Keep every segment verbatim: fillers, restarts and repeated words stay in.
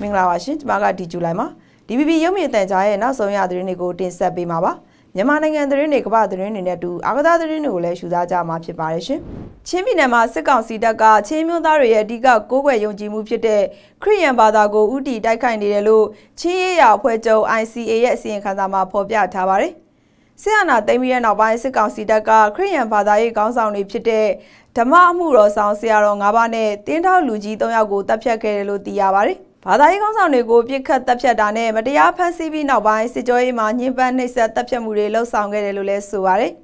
Minglawashin, Magadi Julaima, D B B Yumi Tajai, and also Yadrin go tin Sabi Maba, Yamaning and the Renic Badrin in their two Agada Renule Shudaja Mapi Parish. Chiminema Second Sidaga, Chimudari, Diga, Gogue Yoji Mupite, Korean Badago, Udi, Daikain Delo, Chia, Pueto, I C A S in Kazama, Pobia Tabari. Siana, Damian of Isaac Sidaka, Korean Padai, Gansan Lipchite, Tama Muro, San Siaron Abane, Tinta Luji, Donago, Tapia Kerelo Diabari. Padai Gansan go, Pika Tapia Dane, Madia Pansibi, now by Sijoy Maniban, is a Tapia Murelo, Sangerele Suare.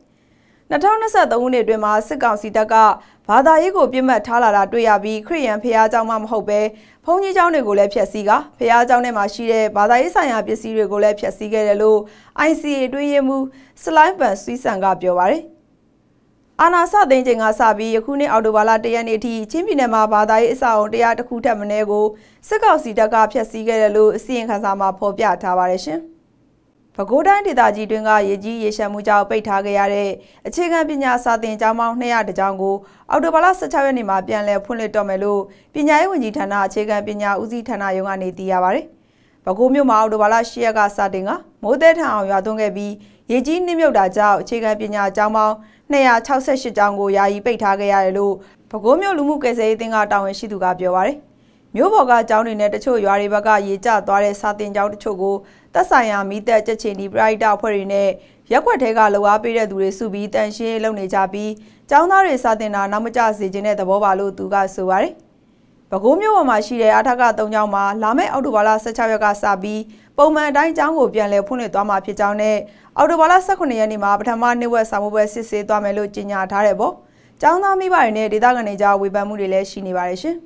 Natana said the only Duma Sikan Sidaka, Padai go, Bima Talara, Duyabi, Korean Piazza Mam Hobe, Pony John Gole Piasiga, Piazza Mashire, Padai Saya Piasire Gole Piasigelo, I see a Duyemu, Saliban, Swiss and Gabiowari. Anasa Danging Asabi, Yakuni Audubala Dianeti, Chiminema Padai is out there to Kutamonego, Sikan Sidaka Piasigelo, seeing Kazama Pobia Tavarishin. Pagoda did that, Jinga, Yeji, Yeshamuja, Petagare, a chicken pina sat in Jamal near the jungle, out of Balasa Tavanima, Pianle, Punetomelo, Pina Ujitana, chicken pina Uzitana, Yungani Diabare. Pagomio Maudo Balashiaga Sadinga, Modetan, Yadungabi, Yeji Nimio Daja, chicken pina Jamal, near Tausashi Jango, Yai Petagayalo, Pagomio Lumuke, anything out down when she took up your worry. Muboga down in the Cho Yaribaga, Yija, Dore Satin Jow Chogo, Tasaya meet the Chachini bright up in a Yakwatega Loapi, Dure Subi, and she lonely Jabi, Downari Satina, Namaja, Zinet, the Bobalu, Duga Suari. Pagomio Mashire, Ataga, Donyama, Lame, Audubala, Sachaga Sabi, Bowman, Dai Jango, Bianle, Punetama Pijane, Audubala Sakonyanima, but a man knew somewhere Sisi, Domelo, Jinya, Tarebo, Downami by Ne, Didaganeja, with Bamudile, Shinivaration.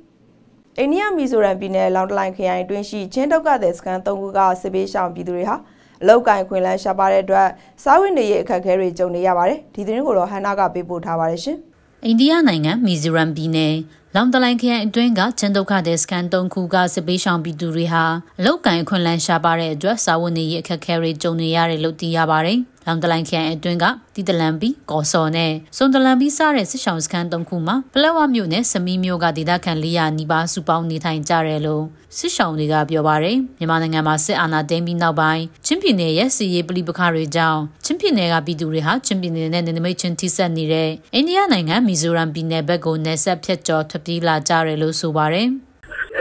Ania Mizuran Bine, Loudline Kian, Dwinshi, Chendoga, the Scantonga, Sebisha, Biduriha, Logan Quinlan Shabaredra, Sawin the Yaka carriage, Johnny Yavare, Tidingo, Hanaga, Bibu Tavarishin. Indiana, Mizuran Bine, Loudline Kian, Dwinga, Chendoga, the Scantonga, Sebisha, Biduriha, Logan Quinlan Shabaredra, Sawin the Yaka carriage, Johnny Yari, Loti Yavare. Mandalay and Dunga, did the Lambi, Gosone. So the Lambi Sares, Shanskanton Kuma, Pelawa Mune, Samimioga dida can lia niba supaunita in Jarelo. Sishoniga Biobare, Yamanangamase, Anna Demi Nabai, Chimpine, yes, ye Blibukari Jow, Chimpinega Biduriha, Chimpine and the Machin Tisanire, Indiana, Mizuran Binebago, Nessa Pietro, Tapila Jarelo Subare.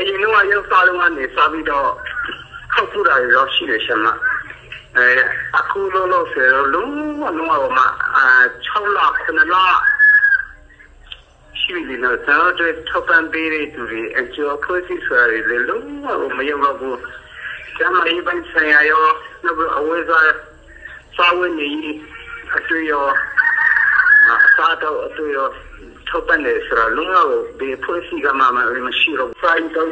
You know, I don't follow one, Savido. How could I rush you? A cool of a loom, a chola, and a lot. She did not know the top and beat to be, and your cousins were a loom, or my young Jama even say, I always saw when you do your father to your top and this, or a loom, be a pussy, a mamma, and a sheet of fine. So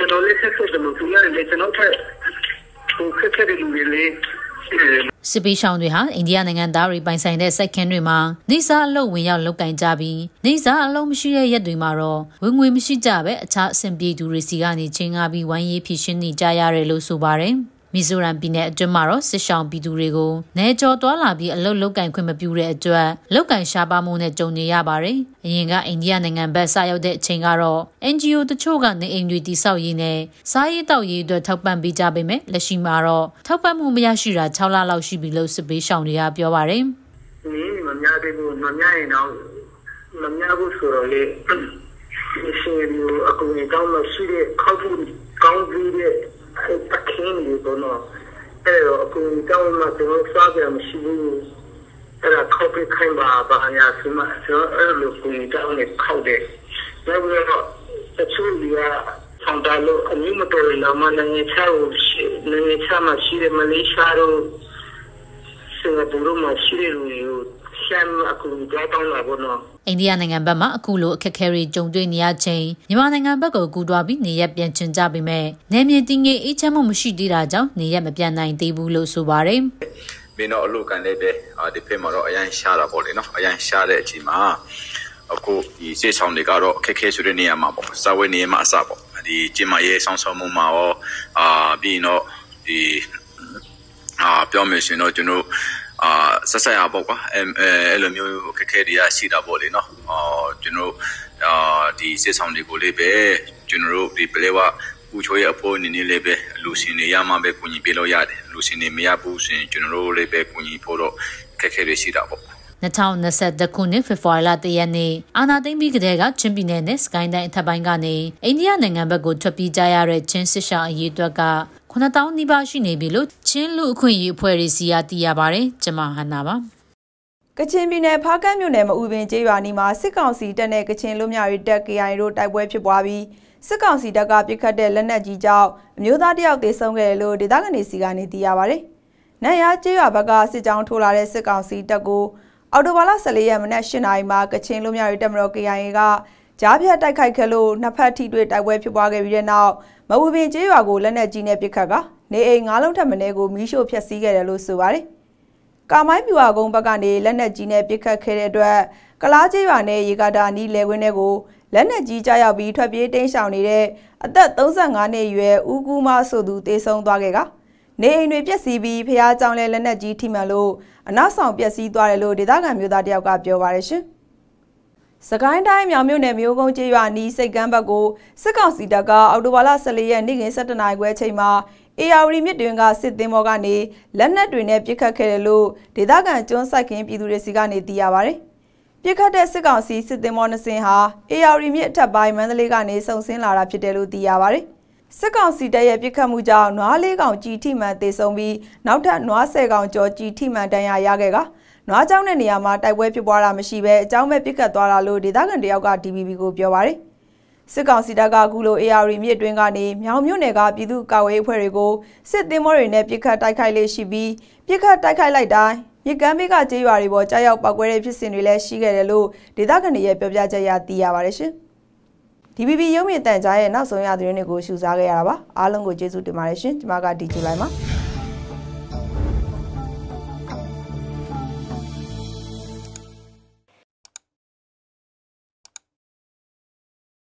listen to the movie and it's an okay. Sibishan Riha, Indiana and Dari by saying that secondary man. These are low when you look at Jabi. These are low Mishia Yadumaro. When we Mishijabe, Tats and B. Durisigani, Chingabi, one ye Pishin, Jayarelo Subare. Mizuran Binet Jamaro, Sishan Bidurigo. Nejo Dwala be a low look and Quimabure at Dua. Look and Shabamun at Johnny Yabare. Yinga Indiana and Besayo de Chingaro. N G O the Chogan the Endu di Sauyine. Sai Tao Yi the Taupan Bijabime, Lashimaro. Taupan Mumiashira, Taula Laushi below Sibishan Yabiaware. Mamiabu, Mamiano, Mamiabu Surale. You are going down the city, Kabul, Gangu. I can't do no. I couldn't tell my father, she was a copy kind of Bahia, so much early going down the county. There were actually some dialogue, a numerator, a man, and a child, many times she did Malaysia, Singapore, she didn't. Indiana and Bama, Kulu, Kakari, Jondunia Chain, Yamanga Bago, Gudabi, Niapian Chandabime, Namia Dingy, Ichamo Mushidiraja, Niamapian nine Debulo Subare. Be not look and they are the payment of a young shara body, no, a young shara chima. Of course, he says on the Garo, Kakasuria Mabo, Sawini Masabo, the Jimaye Sansomuma or uh, Bino, the uh, Piomis, you know, to know. Ah, Sasaya Boba, M. Elemu Kakaria, Sida Bolino, or, you know, the Sesam de Golebe, general people ever who joy upon in Lebe, Lucine Yamabe, Kuni Beloyad, Lucine Meabus, and General Lebe, Kuni Poro, Kakeresida. Nataun said the Kunin Fifoila de Yane, Anadin Bigdega, Chimbine, Skyna and Tabangani, Indian and Ambago to be diarrhea, Chinsisha and Yidaga, Kunatao Nibashi Nebilut, Chin Lukui Puerisia Diabare, Jamahanava. Kachin Bine Pakan Munem Ubin Jiranima, Sikansi, Dene Kachin Lumia, Daki, I wrote I web Jawabi, Sikansi Dagapi Kadel and Jijao, Mudadi of the Sangelo, the Daganisigani Diabare. Naya Jabaga sit down to Lare Sikansi Dago. Audubala Salayam National Mark, a chain lumia Rokianga, Jabia Taikalo, Napati duet, I web your bargain now. Maubi Jago, Lena Gina Picaga, Nay Alum Tamanego, Misho Piasiga Lusuari. Kamai Puago Bagani, Lena Gina Pica Keredra, Kalajane, Yigada Nile Wenego, Lena Gija be to be ten shawnire, at that thousand ane ye, Uguma so do te song bagega. Nay, no Piasibi, Pia down Lena Gitimalo. Anasang Piasi Dwarelo did I am you that you got your varish? Second time Yamun Yogon Jani said Gambago, Sakansi Daga, Audubala Sally and Niggin Satanai Guetema, Eari Midunga Sid de Mogani, Leonard Rene Pica Kerelo, did Dagan John Sakin Pidure Sigani Diaware? Pica de Sakansi Sid de Mona Sinha, Eari Mieta by Mandalay Gani, Song Sin Lara Pidelo Diaware? Sakansi Daya Pica Muja, no Allegon G. Timan de Sombi, Nauta Noa Segon George G. Timan Daya Yagega, Noa Down and Yamat, I web your water machibe, down with Pica Dora loaded, and they got D B go Biawari. Sakansi Daga Gulo, Eari, Miedringani, Yamunega, Biduka, where you go, said the Morine Pica Taikale Shibi, Pica Taikala die, Yagamiga Jari watch, I out Bagware Pissin Relay, she get a low, the Dagani Yabaja Diavarish. D B B ရုပ်မြင့်တန်ကြားရဲ့နောက်ဆုံးရသတင်းတွေကိုရှုစားခဲ့ရတာပါအားလုံးကိုကျေးဇူးတင်ပါတယ်ရှင်ကျွန်မက D J လိုက်ပါ